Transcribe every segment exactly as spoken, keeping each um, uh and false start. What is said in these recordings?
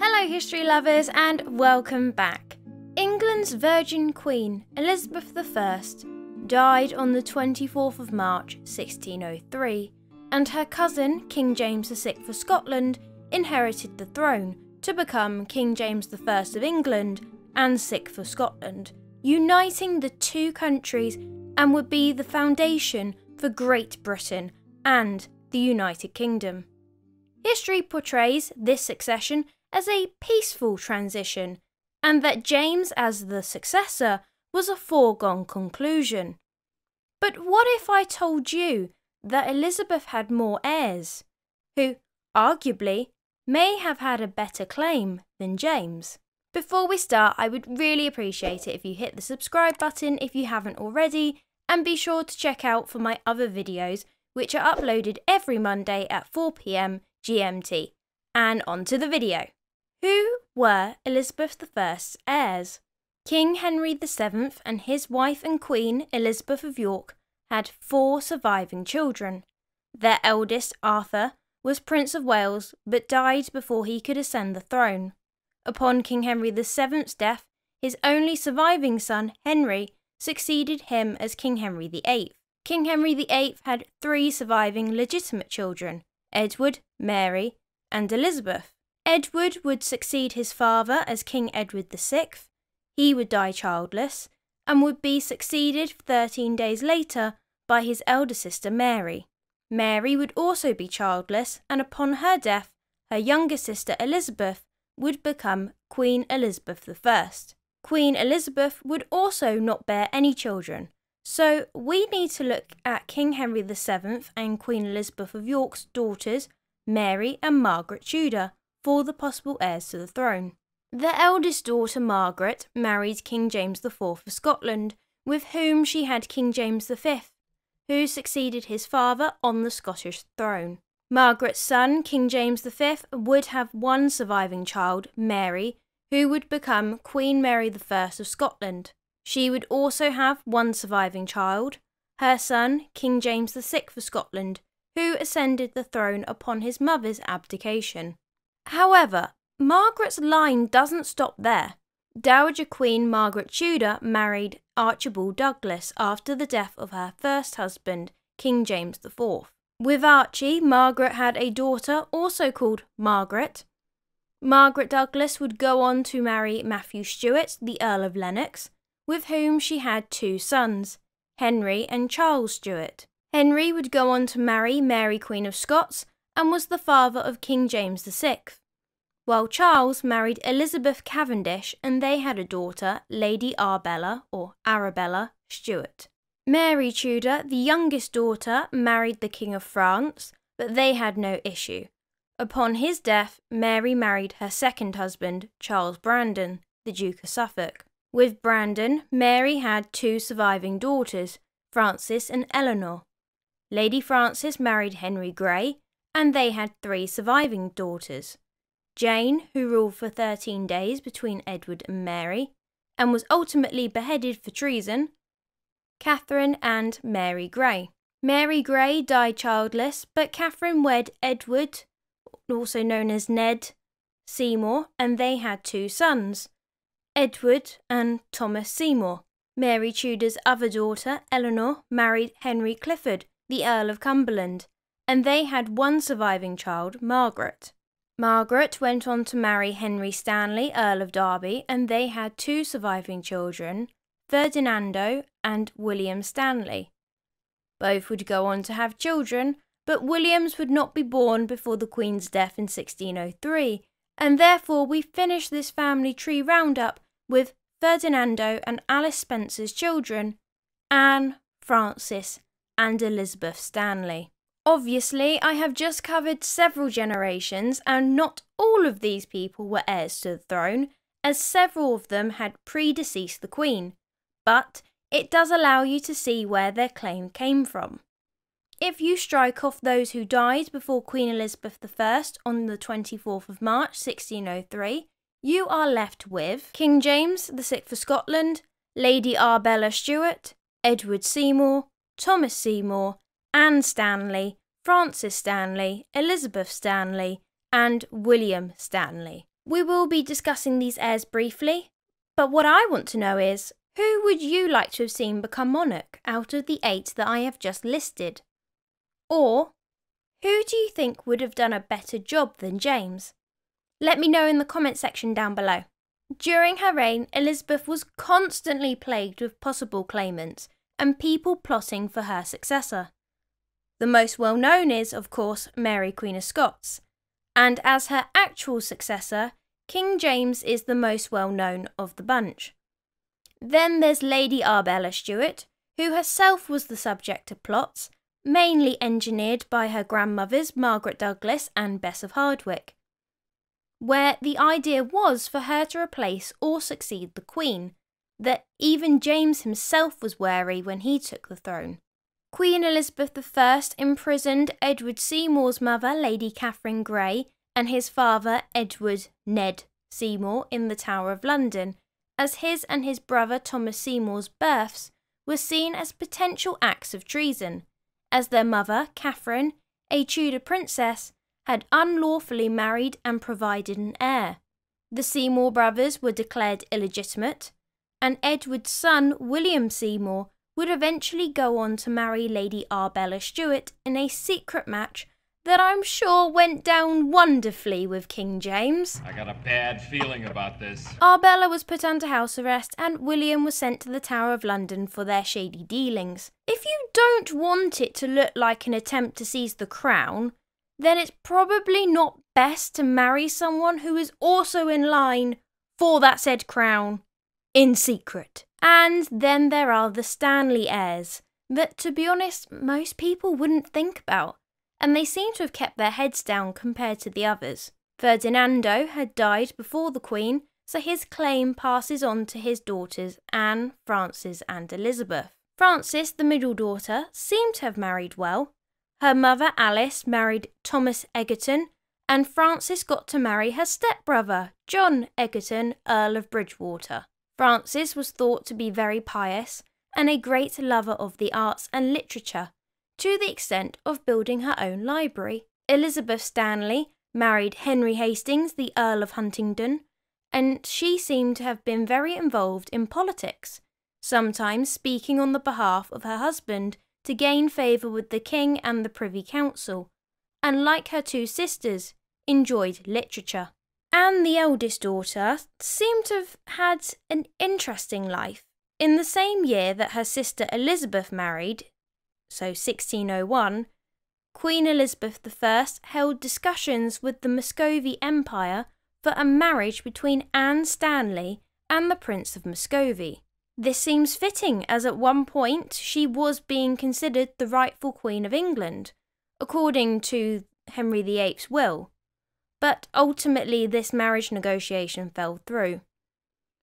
Hello history lovers and welcome back. England's Virgin Queen, Elizabeth the First, died on the twenty-fourth of March sixteen oh three, and her cousin King James the Sixth of Scotland inherited the throne to become King James the First of England and the Sixth of Scotland, uniting the two countries and would be the foundation for Great Britain and the United Kingdom. History portrays this succession as a peaceful transition, and that James as the successor was a foregone conclusion. But what if I told you that Elizabeth had more heirs, who, arguably, may have had a better claim than James? Before we start, I would really appreciate it if you hit the subscribe button if you haven't already, and be sure to check out for my other videos, which are uploaded every Monday at four p m G M T. And on to the video. Who were Elizabeth the First's heirs? King Henry the Seventh and his wife and queen, Elizabeth of York, had four surviving children. Their eldest, Arthur, was Prince of Wales but died before he could ascend the throne. Upon King Henry the Seventh's death, his only surviving son, Henry, succeeded him as King Henry the Eighth. King Henry the Eighth had three surviving legitimate children, Edward, Mary, and Elizabeth. Edward would succeed his father as King Edward the Sixth, he would die childless, and would be succeeded thirteen days later by his elder sister Mary. Mary would also be childless, and upon her death, her younger sister Elizabeth would become Queen Elizabeth the First. Queen Elizabeth would also not bear any children, so we need to look at King Henry the Seventh and Queen Elizabeth of York's daughters, Mary and Margaret Tudor, for the possible heirs to the throne. Their eldest daughter Margaret married King James the Fourth of Scotland, with whom she had King James the Fifth, who succeeded his father on the Scottish throne. Margaret's son, King James the Fifth, would have one surviving child, Mary, who would become Queen Mary the First of Scotland. She would also have one surviving child, her son, King James the Sixth of Scotland, who ascended the throne upon his mother's abdication. However, Margaret's line doesn't stop there. Dowager Queen Margaret Tudor married Archibald Douglas after the death of her first husband, King James the Fourth. With Archie, Margaret had a daughter also called Margaret. Margaret Douglas would go on to marry Matthew Stewart, the Earl of Lennox, with whom she had two sons, Henry and Charles Stuart. Henry would go on to marry Mary Queen of Scots and was the father of King James the Sixth, while Charles married Elizabeth Cavendish and they had a daughter, Lady Arbella or Arabella Stuart. Mary Tudor, the youngest daughter, married the King of France, but they had no issue. Upon his death, Mary married her second husband, Charles Brandon, the Duke of Suffolk. With Brandon, Mary had two surviving daughters, Frances and Eleanor. Lady Frances married Henry Grey, and they had three surviving daughters. Jane, who ruled for thirteen days between Edward and Mary, and was ultimately beheaded for treason, Catherine and Mary Grey. Mary Grey died childless, but Catherine wed Edward, also known as Ned, Seymour, and they had two sons, Edward and Thomas Seymour. Mary Tudor's other daughter, Eleanor, married Henry Clifford, the Earl of Cumberland, and they had one surviving child, Margaret. Margaret went on to marry Henry Stanley, Earl of Derby, and they had two surviving children, Ferdinando and William Stanley. Both would go on to have children, but William's would not be born before the Queen's death in sixteen oh three, and therefore we finish this family tree roundup with Ferdinando and Alice Spencer's children, Anne, Frances, and Elizabeth Stanley. Obviously, I have just covered several generations, and not all of these people were heirs to the throne, as several of them had predeceased the Queen, but it does allow you to see where their claim came from. If you strike off those who died before Queen Elizabeth the First on the twenty-fourth of March sixteen oh three, you are left with King James the Sixth of Scotland, Lady Arbella Stuart, Edward Seymour, Thomas Seymour, Anne Stanley, Frances Stanley, Elizabeth Stanley, and William Stanley. We will be discussing these heirs briefly, but what I want to know is, who would you like to have seen become monarch out of the eight that I have just listed? Or, who do you think would have done a better job than James? Let me know in the comment section down below. During her reign, Elizabeth was constantly plagued with possible claimants and people plotting for her successor. The most well known is, of course, Mary Queen of Scots, and as her actual successor, King James is the most well known of the bunch. Then there's Lady Arbella Stuart, who herself was the subject of plots, mainly engineered by her grandmothers Margaret Douglas and Bess of Hardwick, where the idea was for her to replace or succeed the Queen, that even James himself was wary when he took the throne. Queen Elizabeth the First imprisoned Edward Seymour's mother, Lady Catherine Grey, and his father, Edward Ned Seymour, in the Tower of London, as his and his brother Thomas Seymour's births were seen as potential acts of treason, as their mother, Catherine, a Tudor princess, had unlawfully married and provided an heir. The Seymour brothers were declared illegitimate, and Edward's son, William Seymour, would eventually go on to marry Lady Arbella Stuart in a secret match that I'm sure went down wonderfully with King James. I got a bad feeling about this. Arbella was put under house arrest and William was sent to the Tower of London for their shady dealings. If you don't want it to look like an attempt to seize the crown, then it's probably not best to marry someone who is also in line for that said crown in secret. And then there are the Stanley heirs, that to be honest, most people wouldn't think about, and they seem to have kept their heads down compared to the others. Ferdinando had died before the Queen, so his claim passes on to his daughters Anne, Frances and Elizabeth. Frances, the middle daughter, seemed to have married well. Her mother Alice married Thomas Egerton, and Frances got to marry her stepbrother, John Egerton, Earl of Bridgewater. Frances was thought to be very pious and a great lover of the arts and literature, to the extent of building her own library. Elizabeth Stanley married Henry Hastings, the Earl of Huntingdon, and she seemed to have been very involved in politics, sometimes speaking on the behalf of her husband to gain favour with the King and the Privy Council, and like her two sisters, enjoyed literature. Anne, the eldest daughter, seemed to have had an interesting life. In the same year that her sister Elizabeth married, so sixteen oh one, Queen Elizabeth the First held discussions with the Muscovy Empire for a marriage between Anne Stanley and the Prince of Muscovy. This seems fitting, as at one point she was being considered the rightful Queen of England, according to Henry the Eighth's will. But ultimately this marriage negotiation fell through.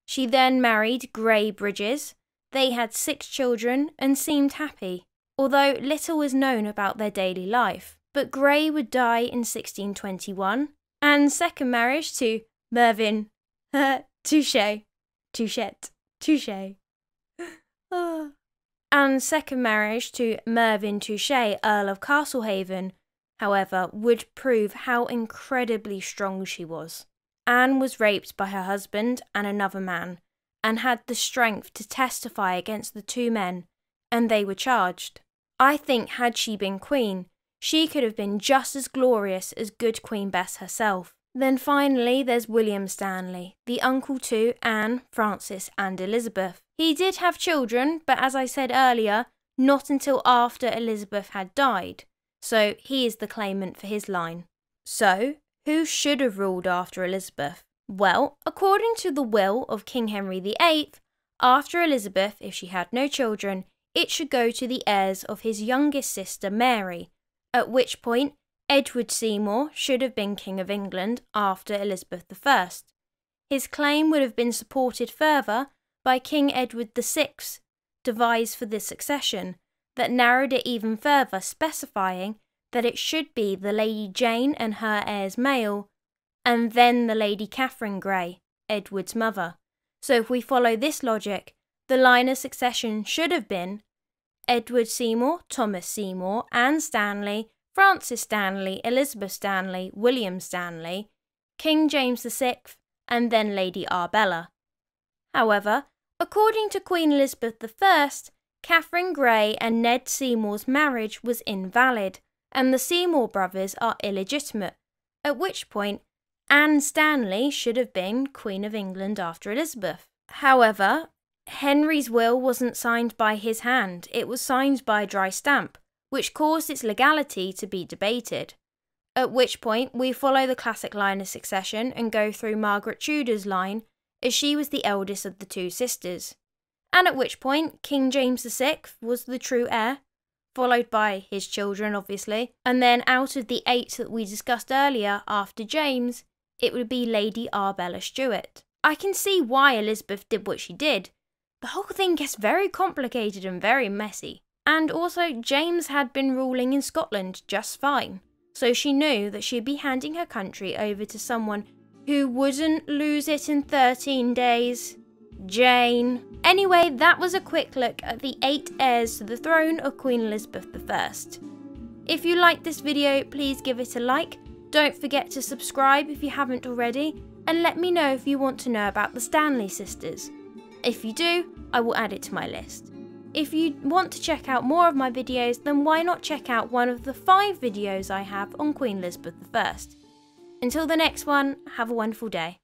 She then married Grey Bridges. They had six children and seemed happy, although little is known about their daily life. But Grey would die in sixteen twenty-one, Anne's second marriage to Mervyn Touchet, Touchette, Touchet. Anne's second marriage to Mervyn Touchet, Earl of Castlehaven, however, would prove how incredibly strong she was. Anne was raped by her husband and another man, and had the strength to testify against the two men, and they were charged. I think had she been queen, she could have been just as glorious as good Queen Bess herself. Then finally there's William Stanley, the uncle to Anne, Frances and Elizabeth. He did have children, but as I said earlier, not until after Elizabeth had died. So he is the claimant for his line. So, who should have ruled after Elizabeth? Well, according to the will of King Henry the Eighth, after Elizabeth, if she had no children, it should go to the heirs of his youngest sister Mary, at which point Edward Seymour should have been King of England after Elizabeth the First. His claim would have been supported further by King Edward the Sixth's devise for the succession, that narrowed it even further, specifying that it should be the Lady Jane and her heirs male, and then the Lady Catherine Grey, Edward's mother. So if we follow this logic, the line of succession should have been Edward Seymour, Thomas Seymour, Anne Stanley, Frances Stanley, Elizabeth Stanley, William Stanley, King James the sixth, and then Lady Arbella. However, according to Queen Elizabeth the first, Catherine Grey and Ned Seymour's marriage was invalid, and the Seymour brothers are illegitimate, at which point Anne Stanley should have been Queen of England after Elizabeth. However, Henry's will wasn't signed by his hand, it was signed by a dry stamp, which caused its legality to be debated. At which point, we follow the classic line of succession and go through Margaret Tudor's line, as she was the eldest of the two sisters. And at which point, King James the sixth was the true heir, followed by his children, obviously. And then out of the eight that we discussed earlier, after James, it would be Lady Arbella Stuart. I can see why Elizabeth did what she did. The whole thing gets very complicated and very messy. And also, James had been ruling in Scotland just fine, so she knew that she'd be handing her country over to someone who wouldn't lose it in thirteen days. Jane. Anyway, that was a quick look at the eight heirs to the throne of Queen Elizabeth the first. If you liked this video, please give it a like, don't forget to subscribe if you haven't already, and let me know if you want to know about the Stanley sisters. If you do, I will add it to my list. If you want to check out more of my videos, then why not check out one of the five videos I have on Queen Elizabeth the first. Until the next one, have a wonderful day.